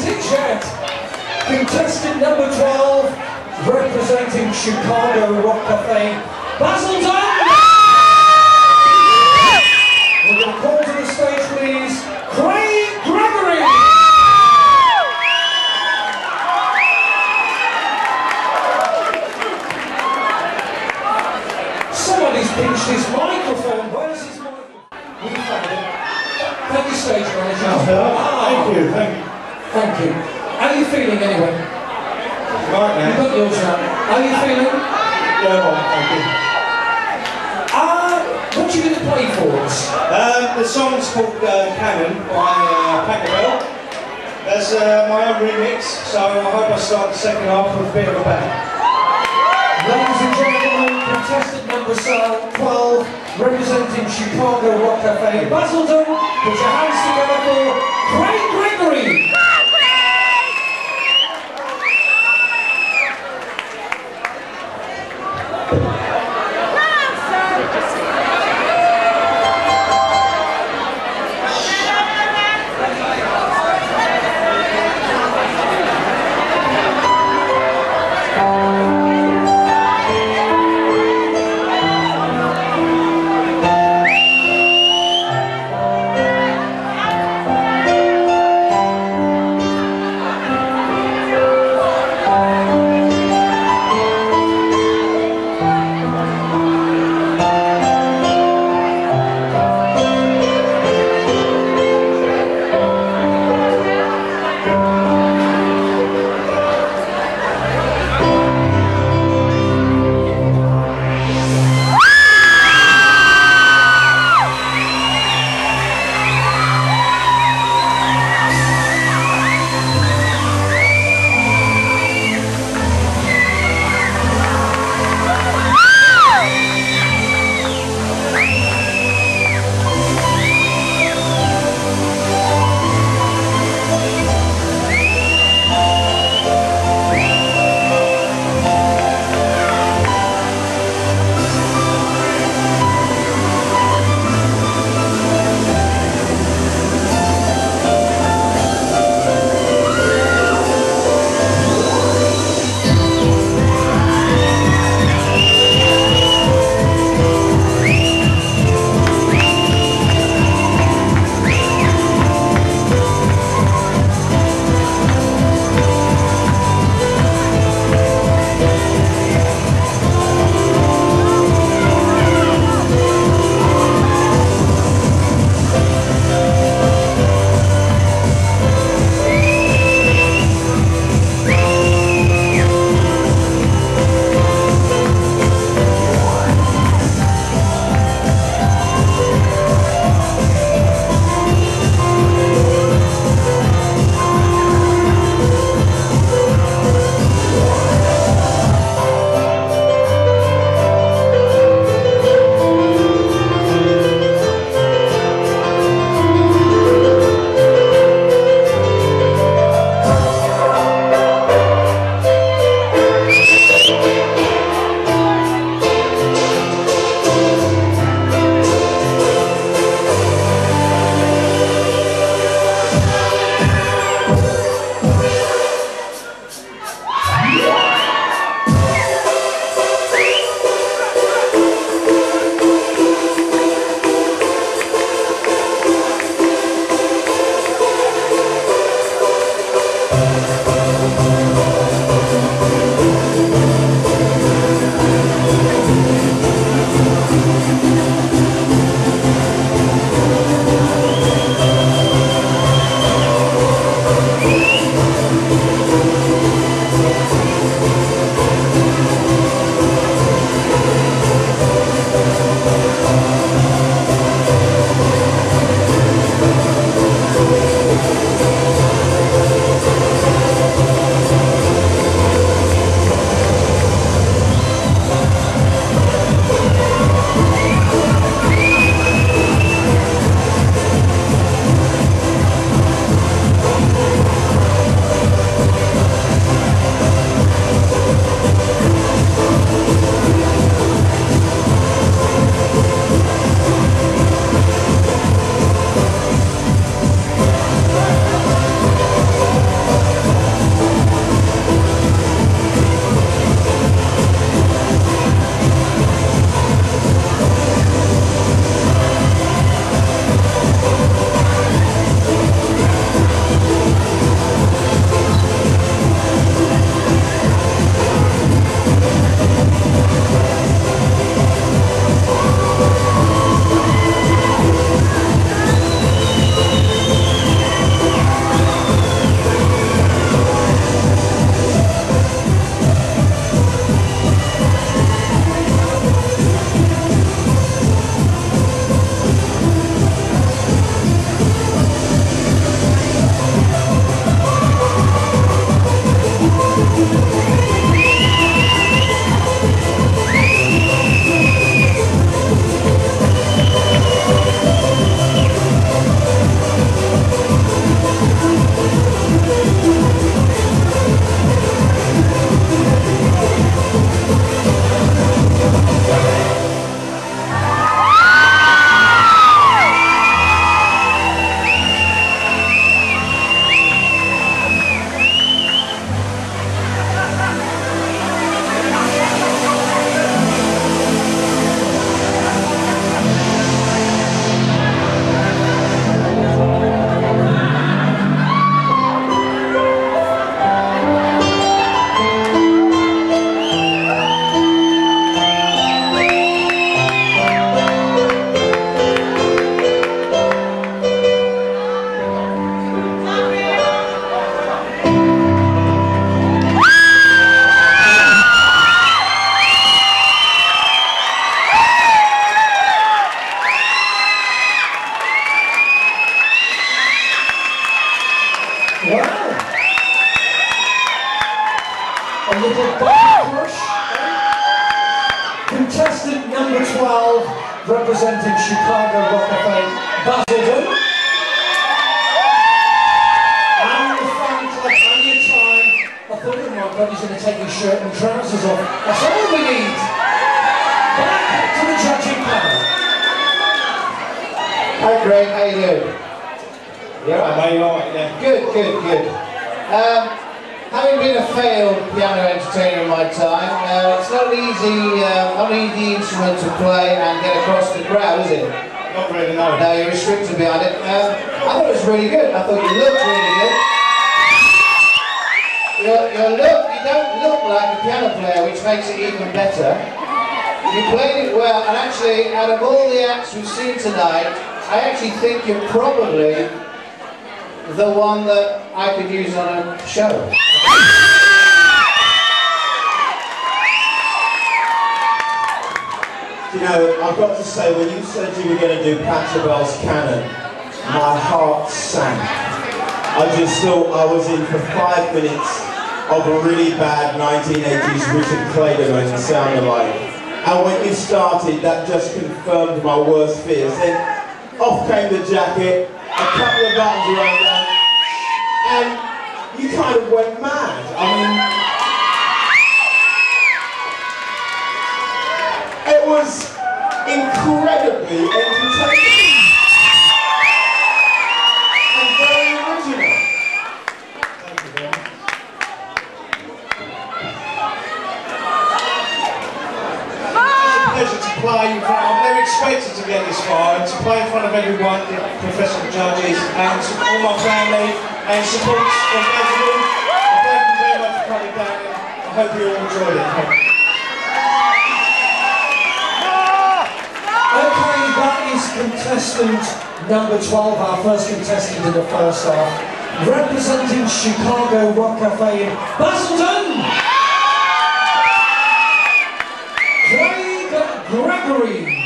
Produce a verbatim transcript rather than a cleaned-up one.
T-shirt. Contestant number twelve, representing Chicago Rock Cafe, Basildon. We're going to call to the stage, please, Craig Gregory. Somebody's pinched his microphone. Where's his microphone? We found it. Thank you, stage manager. Oh, thank you, thank you. Thank you. How are you feeling anyway? Right now. You've got yours now. How are you feeling? Yeah, all right, thank you. Uh, what are you going to play for us? Um, the song's called uh, Canon by uh, Pachelbel. That's uh, my own remix, so I hope I start the second half with a bit of a bang. Ladies and gentlemen, contestant number twelve, representing Chicago Rock Cafe, Basildon, put your hands together for Craig Gregory! Thank you. Wow. A little button push. Contestant number twelve, representing Chicago Rock Cafe, Basildon. And the fan club and your time. I thought, oh my God, he's going to take his shirt and trousers off. That's all we need. Back to the judging panel. Hi Craig, how are you? You're right. Mate, you're right, yeah. Good, good, good. Um, having been a failed piano entertainer in my time, uh, it's not easy, uh, not an easy instrument to play and get across the crowd, is it? Not really, no. No, you're restricted behind it. Um, I thought it was really good. I thought you looked really good. Your, your look, you don't look like a piano player, which makes it even better. You played it well, and actually, out of all the acts we've seen tonight, I actually think you're probably the one that I could use on a show. You know, I've got to say, when you said you were going to do Pachelbel's Canon, my heart sank. I just thought I was in for five minutes of a really bad nineteen eighties Richard Clayderman sound alike. And when you started, that just confirmed my worst fears. Then off came the jacket, a couple of buttons around that, and you kind of went mad. I mean, it was incredibly entertaining and very original. Thank you very much. It's a pleasure to play in front of. Expected to get this far and to play in front of everyone, the professional judges, and all my family and support of everyone. Thank you very much for coming down. I hope you all enjoyed it. Okay, that is contestant number twelve, our first contestant in the first half, representing Chicago Rock Cafe in Basildon. Craig Gregory.